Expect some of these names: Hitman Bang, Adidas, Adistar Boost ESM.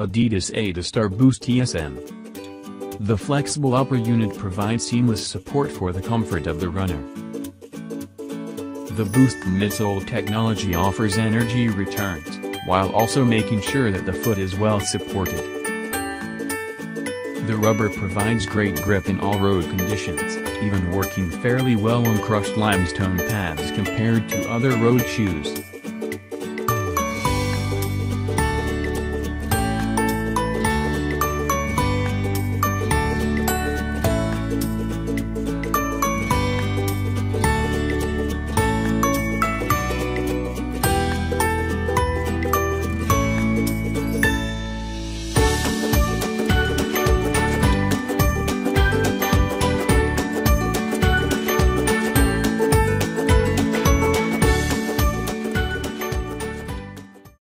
Adidas Adistar Boost ESM. The flexible upper unit provides seamless support for the comfort of the runner. The Boost midsole technology offers energy returns, while also making sure that the foot is well supported. The rubber provides great grip in all road conditions, even working fairly well on crushed limestone paths compared to other road shoes.